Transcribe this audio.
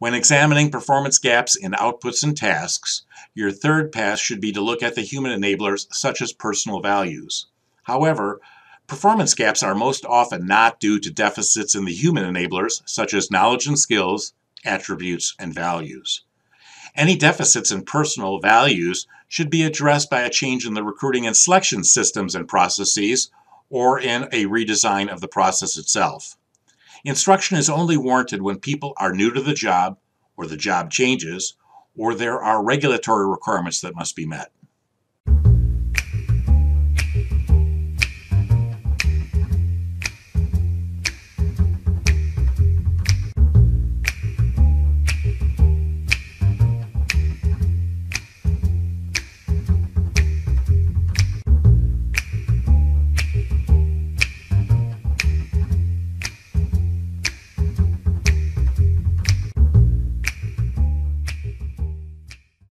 When examining performance gaps in outputs and tasks, your third pass should be to look at the human enablers such as personal values. However, performance gaps are most often not due to deficits in the human enablers such as knowledge and skills, attributes, and values. Any deficits in personal values should be addressed by a change in the recruiting and selection systems and processes, or in a redesign of the process itself. Instruction is only warranted when people are new to the job, or the job changes, or there are regulatory requirements that must be met.